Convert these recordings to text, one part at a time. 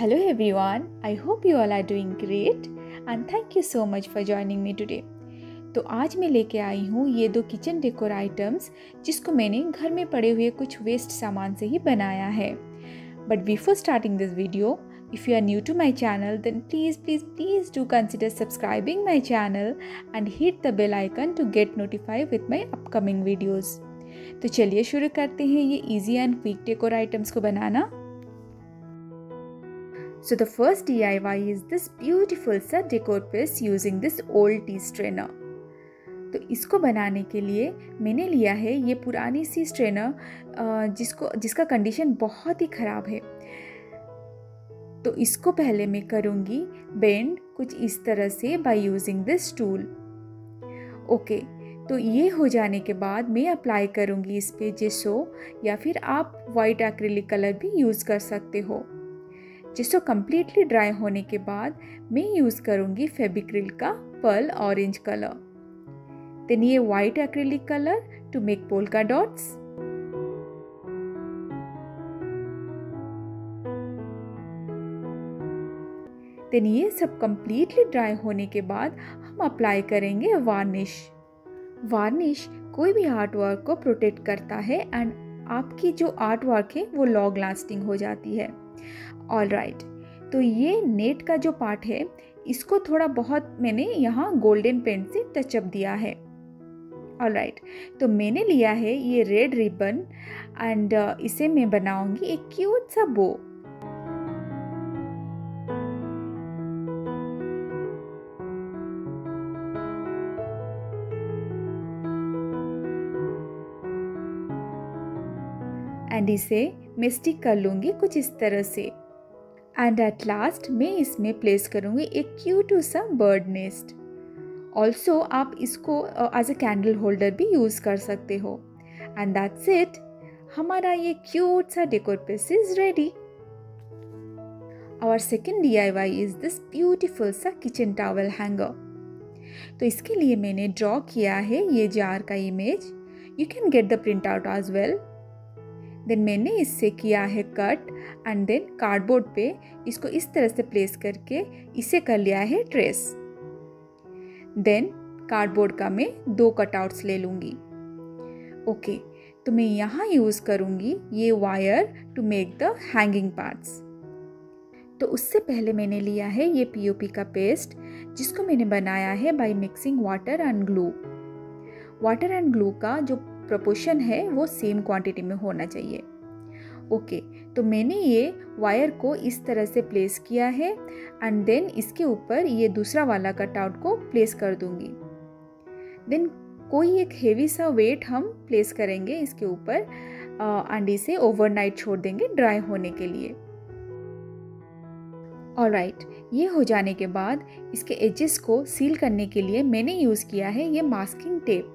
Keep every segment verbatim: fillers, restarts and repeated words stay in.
Hello everyone, I hope you all are doing great and thank you so much for joining me today। तो आज मैं लेके आई हूँ ये दो किचन डेकोर आइटम्स जिसको मैंने घर में पड़े हुए कुछ वेस्ट सामान से ही बनाया है। But before starting this video, if you are new to my channel then please please please do consider subscribing my channel and hit the bell icon to get notify with my upcoming videos. तो चलिए शुरू करते हैं ये easy and quick decor items को बनाना। So the first D I Y is this beautiful सा decor piece using this old tea strainer। तो इसको बनाने के लिए मैंने लिया है ये पुरानी सी strainer जिसको जिसका condition बहुत ही ख़राब है। तो इसको पहले मैं करूँगी bend कुछ इस तरह से by using this tool। Okay, तो ये हो जाने के बाद मैं अप्लाई करूँगी इस पर जेसो, या फिर आप वाइट एक्रिलिक कलर भी यूज़ कर सकते हो। जिसको कम्प्लीटली ड्राई होने के बाद मैं यूज़ करूँगी फेविक्रिल का पर्ल ऑरेंज कलर, देन ये white acrylic colour to make polka dots. Then ये सब कम्प्लीटली ड्राई होने के बाद हम अप्लाई करेंगे वार्निश। वार्निश कोई भी आर्ट वर्क को प्रोटेक्ट करता है एंड आपकी जो आर्ट वर्क है वो लॉन्ग लास्टिंग हो जाती है। ऑल राइट, तो ये नेट का जो पार्ट है इसको थोड़ा बहुत मैंने यहाँ गोल्डन पेंट से टचअप दिया है। ऑल राइट, तो मैंने लिया है ये रेड रिबन एंड इसे मैं बनाऊँगी एक क्यूट सा बो। एंड इसे मैं स्टिक कर लूँगी कुछ इस तरह से। एंड एट लास्ट मैं इसमें प्लेस करूँगी एक क्यूट सा बर्ड नेस्ट। ऑल्सो आप इसको एज अ कैंडल होल्डर भी यूज़ कर सकते हो। एंड दैट्स इट, हमारा ये क्यूट सा decor piece is ready. Our second D I Y is this beautiful सा किचन टॉवल हैंगर। तो इसके लिए मैंने ड्रॉ किया है ये जार का image, you can get the print out as well. Then मैंने इससे किया है कट एंड देन कार्डबोर्ड पे इसको इस तरह से प्लेस करके इसे कर लिया है ट्रेस। देन कार्डबोर्ड का मैं दो कटआउट्स ले लूँगी। ओके, तो मैं यहाँ यूज़ करूँगी ये wire to make the hanging parts. तो उससे पहले मैंने लिया है ये पीओपी का पेस्ट जिसको मैंने बनाया है by mixing water and glue. Water and glue का जो प्रोपोर्शन है वो सेम क्वांटिटी में होना चाहिए। ओके, तो मैंने ये वायर को इस तरह से प्लेस किया है एंड देन इसके ऊपर ये दूसरा वाला कटआउट को प्लेस कर दूंगी। देन कोई एक हेवी सा वेट हम प्लेस करेंगे इसके ऊपर एंड इसे ओवरनाइट छोड़ देंगे ड्राई होने के लिए। ऑलराइट, ये हो जाने के बाद इसके एजेस को सील करने के लिए मैंने यूज़ किया है ये मास्किंग टेप।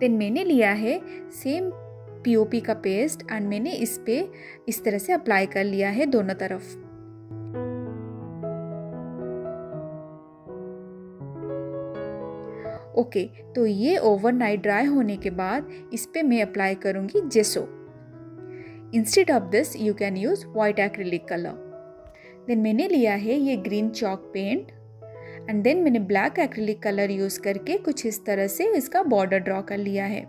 देन मैंने लिया है सेम पीओपी का पेस्ट एंड मैंने इस पर इस तरह से अप्लाई कर लिया है दोनों तरफ। ओके, तो ये ओवरनाइट ड्राई होने के बाद इस पर मैं अप्लाई करूँगी gesso. Instead of this you can use white acrylic colour. Then मैंने लिया है ये green chalk paint and then मैंने ब्लैक एक्रिलिक कलर यूज़ करके कुछ इस तरह से इसका बॉर्डर ड्रॉ कर लिया है।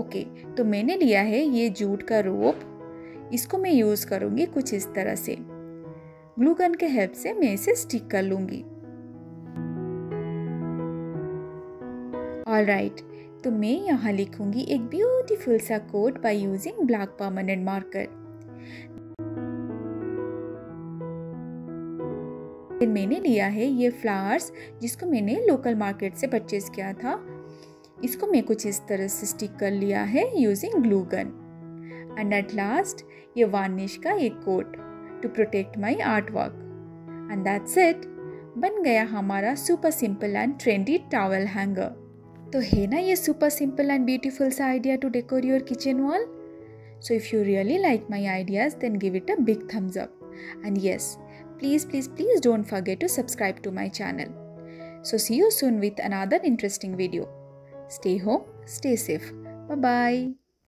ओके, तो मैंने लिया है ये जूट का रोप, इसको मैं यूज़ करूँगी कुछ इस तरह से। ग्लू गन के हेल्प से मैं इसे स्टिक कर लूँगी। ऑल राइट, तो मैं यहाँ लिखूँगी एक ब्यूटीफुल सा code by using black permanent marker. फिर मैंने लिया है ये फ्लावर्स जिसको मैंने लोकल मार्केट से परचेज किया था, इसको मैं कुछ इस तरह से स्टिक कर लिया है using glue gun. And at last ये वार्निश का एक coat to protect my art work. And that's it, बन गया हमारा super simple and trendy towel hanger. तो है ना ये सुपर सिंपल एंड ब्यूटीफुल सा idea to decor your kitchen wall. So if you really like my ideas then give it a big thumbs up. And yes, Please, please, please don't forget to subscribe to my channel. So see you soon with another interesting video. Stay home, stay safe. Bye-bye.